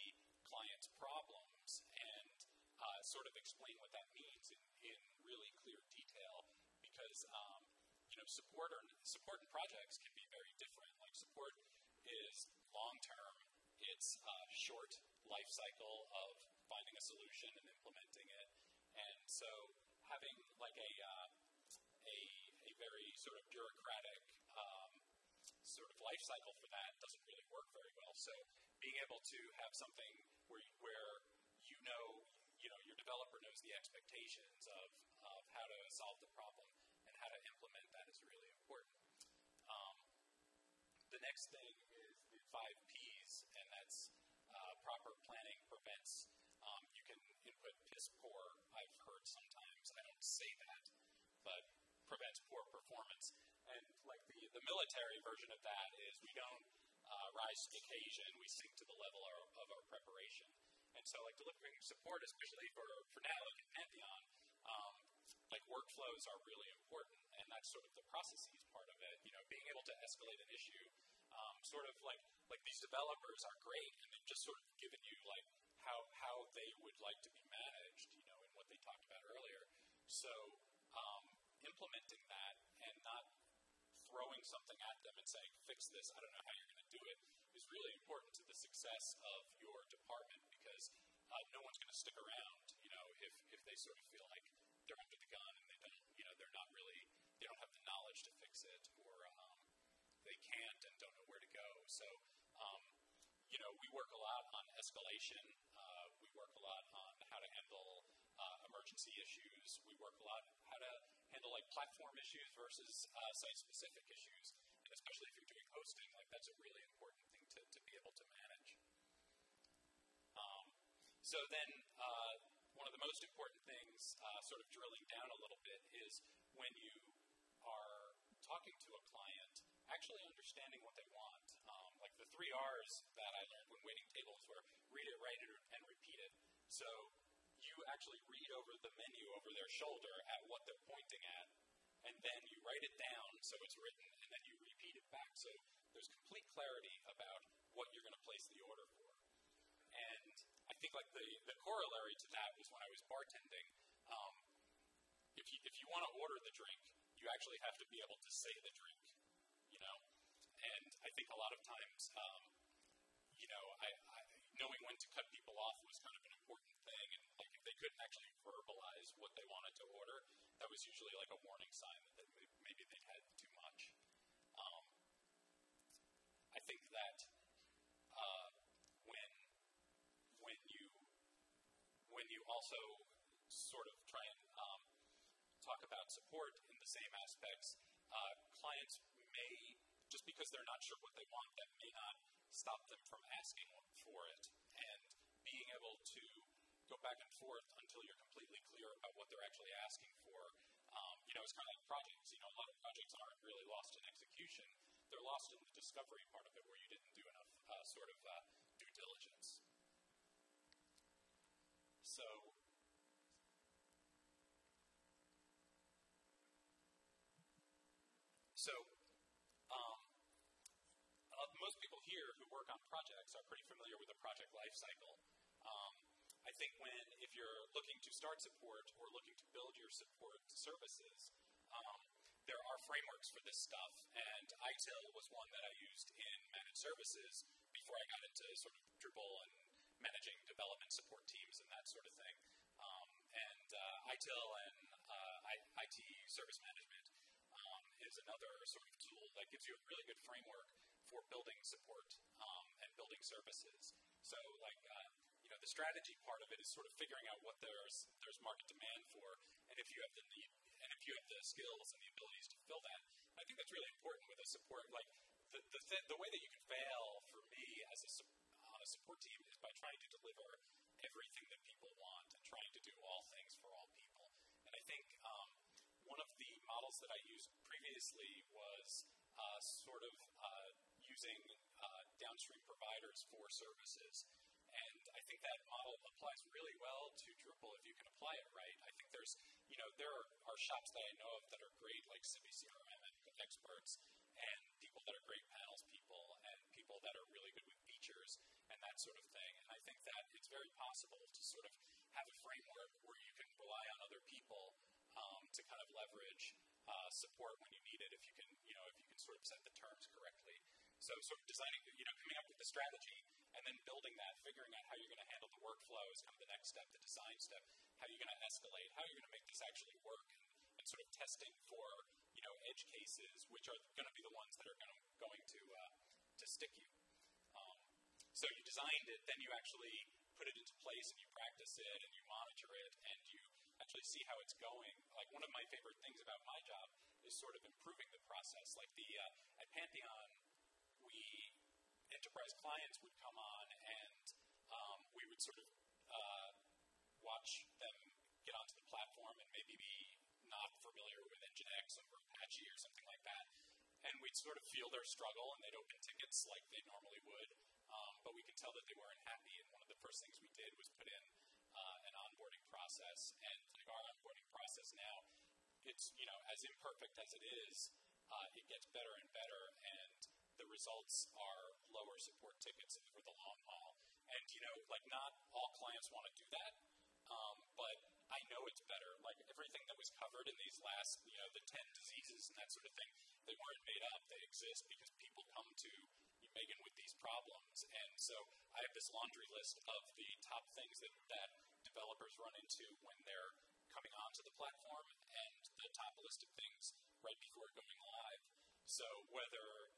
client's problems, and uh, sort of explain what that means in, in really clear detail, because um, you know, support or support and projects can be very different. Like, support is long term; it's a short life cycle of finding a solution and implementing it, and so having like a uh, a, a very sort of bureaucratic um, sort of life cycle for that doesn't really work very well. So being able to have something where you, where you know, you know, your developer knows the expectations of, of how to solve the problem and how to implement that is really important. Um, the next thing is the five P's, and that's uh, proper planning prevents. Um, you can input piss poor, I've heard sometimes. I don't say that, but prevents poor performance. And like the, the military version of that is we don't Uh, rise to the occasion, we sink to the level our, of our preparation. And so, like, delivering support, especially for, for now, like at Pantheon, um, like, workflows are really important, and that's sort of the processes part of it. You know, being able to escalate an issue, um, sort of like, like these developers are great, and they've just sort of given you, like, how, how they would like to be managed, you know, in what they talked about earlier. So, um, implementing that and not throwing something at them and saying, fix this, I don't know how you're going to do it, is really important to the success of your department, because uh, no one's going to stick around, you know, if, if they sort of feel like they're under the gun and they don't, you know, they're not really, they don't have the knowledge to fix it, or um, they can't and don't know where to go. So, um, you know, we work a lot on escalation. Uh, we work a lot on how to handle uh, emergency issues. We work a lot on how to handle like platform issues versus uh, site-specific issues, and especially if you're doing hosting, like that's a really important thing to, to be able to manage. Um, so then, uh, one of the most important things, uh, sort of drilling down a little bit, is when you are talking to a client, actually understanding what they want. Um, like the three R's that I learned when waiting tables were read it, write it, and repeat it. So you actually read over the menu over their shoulder at what they're pointing at, and then you write it down so it's written, and then you repeat it back. So there's complete clarity about what you're going to place the order for. And I think like the, the corollary to that was when I was bartending. Um, if you, if you want to order the drink, you actually have to be able to say the drink. You know, and I think a lot of times, um, you know, I, I, knowing when to cut people off was kind of an important thing. And like if they couldn't actually verbalize what they wanted to order, that was usually like a warning sign that maybe they had too much. Um, I think that uh, when when you when you also sort of try and um, talk about support in the same aspects, uh, clients. May, just because they're not sure what they want, that may not stop them from asking for it. And being able to go back and forth until you're completely clear about what they're actually asking for, um, you know, it's kind of like projects. You know, a lot of projects aren't really lost in execution. They're lost in the discovery part of it where you didn't do enough uh, sort of uh, due diligence. So... So... Most people here who work on projects are pretty familiar with the project life cycle. Um, I think when, if you're looking to start support or looking to build your support services, um, there are frameworks for this stuff. And I T I L was one that I used in managed services before I got into sort of Drupal and managing development support teams and that sort of thing. Um, and uh, I T I L and uh, I T service management um, is another sort of tool that gives you a really good framework for building support um, and building services. So like, uh, you know, the strategy part of it is sort of figuring out what there's, there's market demand for, and if you have the need, and if you have the skills and the abilities to fill that. I think that's really important with a support. Like the, the, th the way that you can fail for me as a, on a support team is by trying to deliver everything that people want and trying to do all things for all people. And I think um, one of the models that I used previously was uh, sort of uh, using uh, downstream providers for services. And I think that model applies really well to Drupal if you can apply it right. I think there's, you know, there are, are shops that I know of that are great, like CiviCRM experts, and people that are great Panels people, and people that are really good with features and that sort of thing. And I think that it's very possible to sort of have a framework where you can rely on other people um, to kind of leverage uh, support when you need it, if you can, you know, if you can sort of set the terms correctly. So sort of designing, you know, coming up with the strategy and then building that, figuring out how you're going to handle the workflow is kind of the next step, the design step, how you're going to escalate, how you're going to make this actually work, and, and sort of testing for, you know, edge cases, which are going to be the ones that are gonna, going to uh, to stick you. Um, so you designed it, then you actually put it into place and you practice it and you monitor it and you actually see how it's going. Like one of my favorite things about my job is sort of improving the process. Like the uh, at Pantheon, we, enterprise clients would come on, and um, we would sort of uh, watch them get onto the platform and maybe be not familiar with Nginx or Apache or something like that. And we'd sort of feel their struggle, and they'd open tickets like they normally would, um, but we could tell that they weren't happy, and one of the first things we did was put in uh, an onboarding process, and like our onboarding process now, it's, you know, as imperfect as it is, uh, it gets better and better, and the results are lower support tickets for the long haul. And, you know, like not all clients want to do that, um, but I know it's better. Like everything that was covered in these last, you know, the ten diseases and that sort of thing, they weren't made up. They exist because people come to Megan with these problems. And so I have this laundry list of the top things that, that developers run into when they're coming onto the platform, and the top list of things right before going live. So whether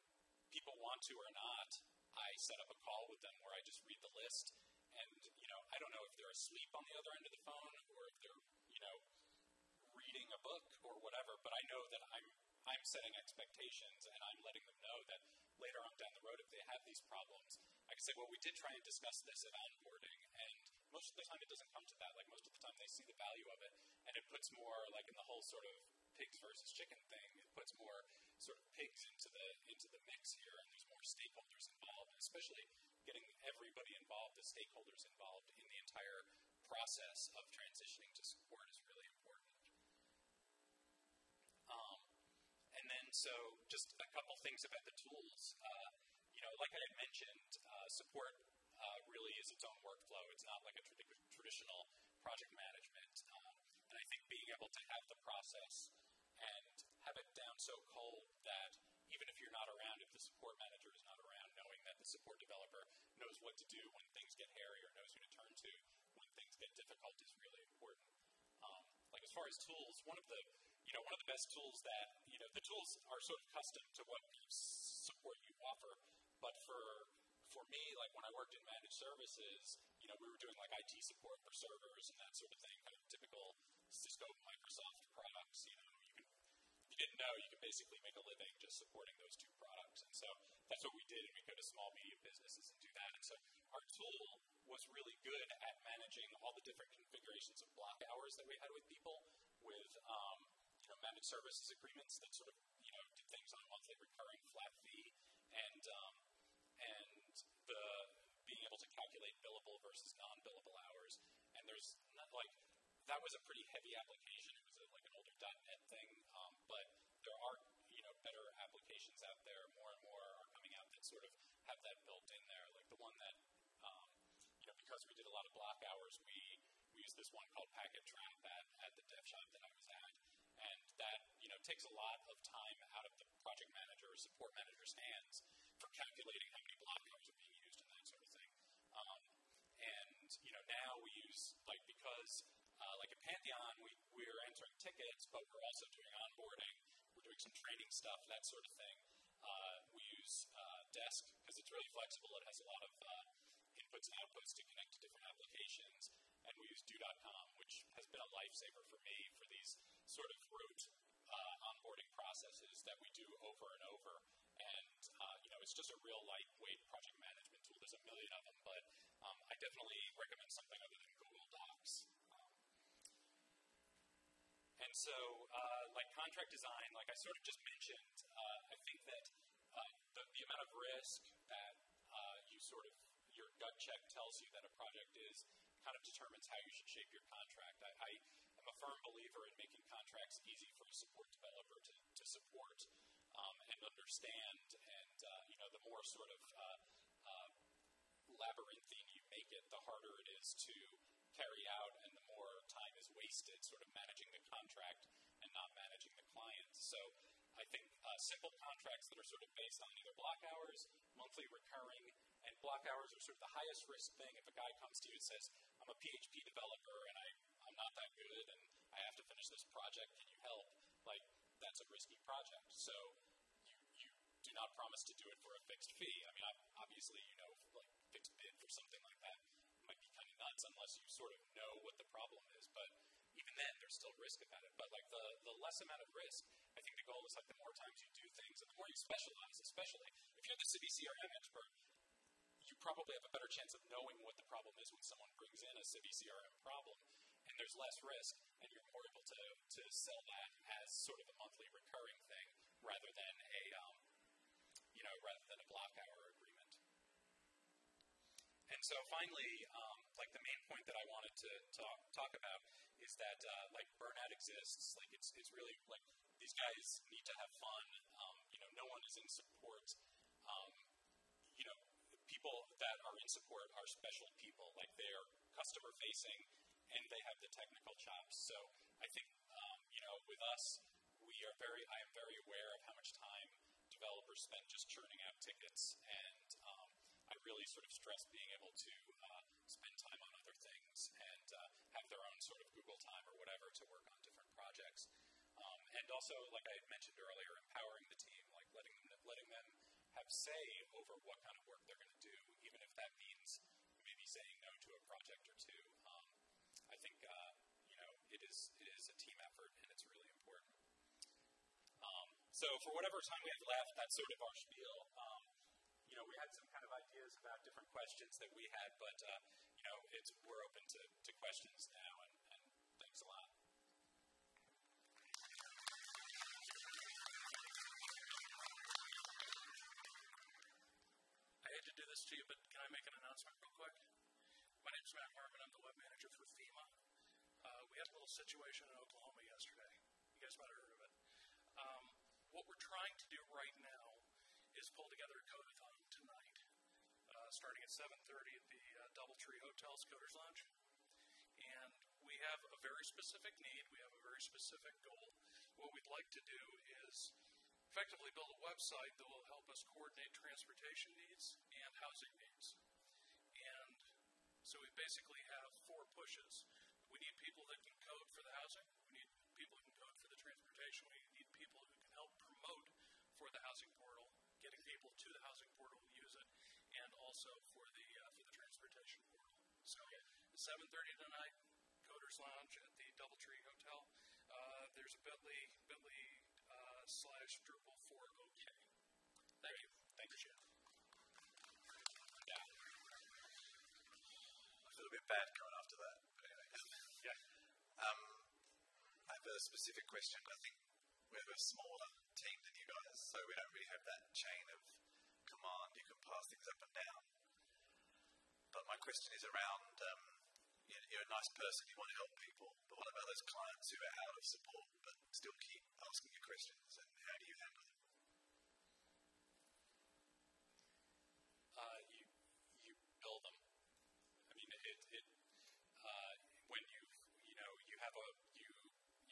people want to or not, I set up a call with them where I just read the list, and you know, I don't know if they're asleep on the other end of the phone or if they're, you know, reading a book or whatever, but I know that I'm I'm setting expectations and I'm letting them know that later on down the road, if they have these problems, I can say, well, we did try and discuss this at onboarding, and most of the time it doesn't come to that. Like most of the time they see the value of it, and it puts more, like in the whole sort of pigs versus chicken thing, it puts more sort of pigs into the into the mix here, and there's more stakeholders involved, and especially getting everybody involved, the stakeholders involved in the entire process of transitioning to support is really important. Um, And then, so just a couple things about the tools. Uh, you know, like I had mentioned, uh, support uh, really is its own workflow. It's not like a trad traditional project management. Um, and I think being able to have the process and have it down so cold that even if you're not around, if the support manager is not around, knowing that the support developer knows what to do when things get hairy or knows who to turn to when things get difficult is really important. Um, like as far as tools, one of the You know, one of the best tools that, you know, the tools are sort of custom to what support you offer, but for for me, like when I worked in managed services, you know, we were doing like I T support for servers and that sort of thing, kind of typical Cisco, Microsoft products. You know, you can, if you didn't know, you could basically make a living just supporting those two products, and so that's what we did, and we go to small, medium businesses and do that, and so our tool was really good at managing all the different configurations of block hours that we had with people, with, um, you know, managed services agreements that sort of, you know, do things on a monthly recurring flat fee, and um, and the being able to calculate billable versus non-billable hours. And there's not, like that was a pretty heavy application. It was a, like an older .NET thing, um, but there are, you know, better applications out there. More and more are coming out that sort of have that built in there. Like the one that, um, you know, because we did a lot of block hours, we we used this one called Packet Trap at, at the dev shop that I was at. And that, you know, takes a lot of time out of the project manager or support manager's hands for calculating how many block hours are being used and that sort of thing. Um, and, you know, now we use, like, because, uh, like at Pantheon, we, we're answering tickets, but we're also doing onboarding. We're doing some training stuff, that sort of thing. Uh, we use uh, Desk because it's really flexible. It has a lot of uh, inputs and outputs to connect to different applications. And we use do dot com, which has been a lifesaver for me for these sort of rote uh, onboarding processes that we do over and over. And, uh, you know, it's just a real lightweight project management tool. There's a million of them, but um, I definitely recommend something other than Google Docs. Um, and so, uh, like contract design, like I sort of just mentioned, uh, I think that uh, the, the amount of risk that uh, you sort of, your gut check tells you that a project is, kind of determines how you should shape your contract. I, I am a firm believer in making contracts easy for a support developer to, to support um, and understand, and uh, you know, the more sort of uh, uh, labyrinthine you make it, the harder it is to carry out, and the more time is wasted sort of managing the contract and not managing the client. So I think uh, simple contracts that are sort of based on either block hours, monthly recurring, and block hours are sort of the highest risk thing. If a guy comes to you and says, I'm a P H P developer and I, I'm not that good and I have to finish this project, can you help? Like, that's a risky project. So you, you do not promise to do it for a fixed fee. I mean, obviously, you know, like fixed bid for something like that might be kind of nuts unless you sort of know what the problem is. But even then, there's still risk about it. But like the, the less amount of risk, I think the goal is like the more times you do things and the more you specialize, especially if you're the Civi C R M expert, you probably have a better chance of knowing what the problem is when someone brings in a Civi C R M problem, and there's less risk, and you're more able to, to sell that as sort of a monthly recurring thing rather than a, um, you know, rather than a block hour agreement. And so finally, um, like the main point that I wanted to talk, talk about is that uh, like burnout exists. Like it's, it's really like these guys need to have fun. Um, you know, no one is in support. Um, you know, people that are in support are special people. Like they are customer facing, and they have the technical chops. So I think, um, you know, with us, we are very, I am very aware of how much time developers spend just churning out tickets, and um, I really sort of stress being able to uh, spend time on other things and uh, have their own sort of Google time or whatever to work on different projects. Um, and also, like I had mentioned earlier, empowering the team, like letting them, letting them have say over what kind of work they're going to do, even if that means maybe saying no to a project or two. Um, I think uh, you know it is it is a team effort, and it's really important. Um, so for whatever time we have left, that's sort of our spiel. Um, you know, we had some kind of ideas about different questions that we had, but uh, you know, it's we're open to, to questions now, and, and thanks a lot. I hate to do this to you, but can I make an announcement real quick? My name is Matt Marvin. I'm the web manager for FEMA. Uh, we had a little situation in Oklahoma yesterday. You guys might have heard of it. Um, what we're trying to do right now is pull together a code-a-thon tonight, uh, starting at seven thirty at the uh, DoubleTree Hotel's Coders Lounge. And we have a very specific need. We have a very specific goal. What we'd like to do is effectively build a website that will help us coordinate transportation needs and housing needs. And so we basically have four pushes. We need people that can code for the housing. We need people who can code for the transportation. We need people who can help promote for the housing portal, getting people to the housing portal to use it, and also for the uh, for the transportation portal. So seven thirty tonight, Coders Lounge at the DoubleTree Hotel. Uh, there's a Bentley Bentley uh, slash Drupal for OK. Thank you. Thank you, Jeff. Yeah. I feel a bit bad coming after that. Yeah. Um, I have a specific question. I think we have a smaller team than you guys, so we don't really have that chain of command. You can pass things up and down. But my question is around, um, you're a nice person, you want to help people, but what about those clients who are out of support but still keep asking you questions, and how do you handle them? Uh, you, you build them. I mean, it, it uh, when you, you know, you have a, you,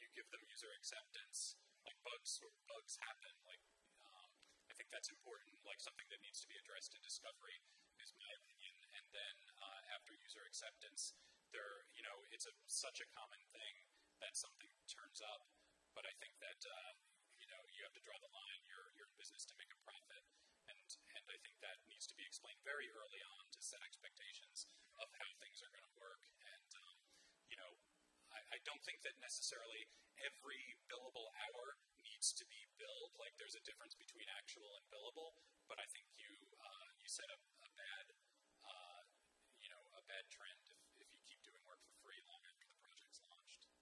you give them user acceptance. Like bugs, or bugs happen. Like um, I think that's important. Like something that needs to be addressed in discovery is my opinion. And then uh, after user acceptance, there, you know, it's a, such a common thing that something turns up. But I think that uh, you know you have to draw the line. You're you're in business to make a profit, and and I think that needs to be explained very early on to set expectations of how things are going to work. And um, you know. I don't think that necessarily every billable hour needs to be billed. Like there's a difference between actual and billable, but I think you uh, you set up a bad uh, you know a bad trend if, if you keep doing work for free long after the project's launched. I'm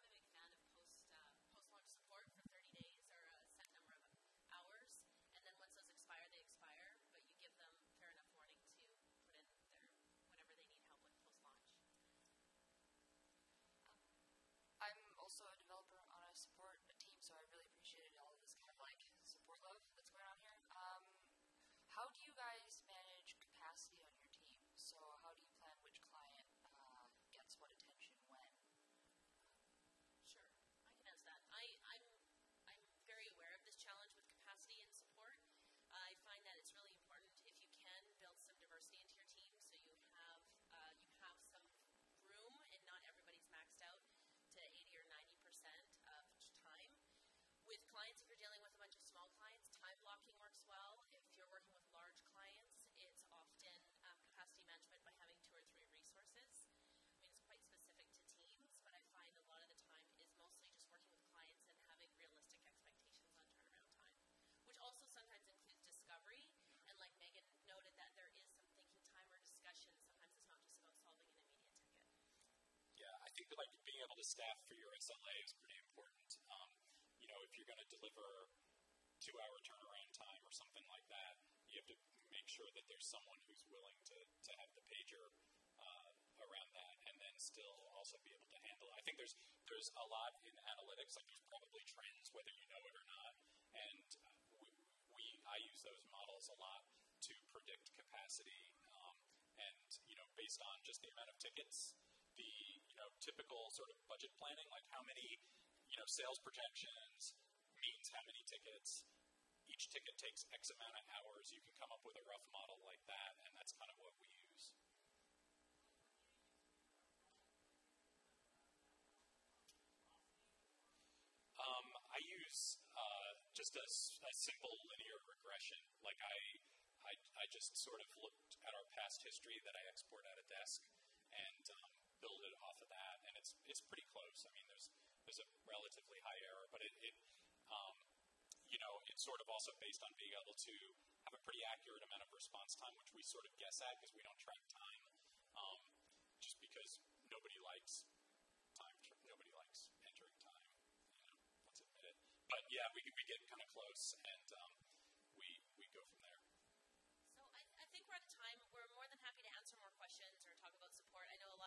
a big fan of post uh, post launch support for thirty days or a set number of hours, and then once those expire, they expire. But you give them fair enough warning to put in their whatever they need help with post launch. I'm also a developer on a support team, so I really appreciated all of this kind of like support love that's going on here. Um, how do you guys manage capacity on your team? So how do you plan which client uh, gets what attention when? Sure, I can answer that. I, I'm I'm very aware of this challenge with capacity and support. I find that it's really important if you can build some diversity into your team, so you have uh, you have some room and not everybody's maxed out to eighty or ninety percent of time. With clients, if you're dealing with a bunch of small clients, time blocking works well. If you're working with large clients, it's often um, capacity management by having two or three resources. I mean, it's quite specific to teams, but I find a lot of the time is mostly just working with clients and having realistic expectations on turnaround time, which also sometimes includes discovery. And like Megan noted, that there is some thinking time or discussion. Sometimes it's not just about solving an immediate ticket. Yeah, I think like being able to staff for your S L A is pretty important. Um, you know, if you're going to deliver two-hour turnaround time or something like that, you have to make sure that there's someone who's willing to, to have the pager uh, around that, and then still also be able to handle it. I think there's there's a lot in analytics, like there's probably trends, whether you know it or not, and we, we I use those models a lot to predict capacity, um, and you know, based on just the amount of tickets, the you know, typical sort of budget planning, like how many, you know, sales projections means how many tickets. Each ticket takes X amount of hours. You can come up with a rough model like that, and that's kind of what we use. Um, I use uh, just a, a simple linear regression. Like I, I, I just sort of looked at our past history that I export out of Desk and um, build it off of that, and it's it's pretty close. I mean, there's there's a relatively high error, but it, it um, you know, it's sort of also based on being able to have a pretty accurate amount of response time, which we sort of guess at because we don't track time, um, just because nobody likes time. Nobody likes entering time. You know, let's admit it. But yeah, we we get kind of close, and um, we we go from there. So I, I think we're out of time. We're more than happy to answer more questions or talk about support. I know. A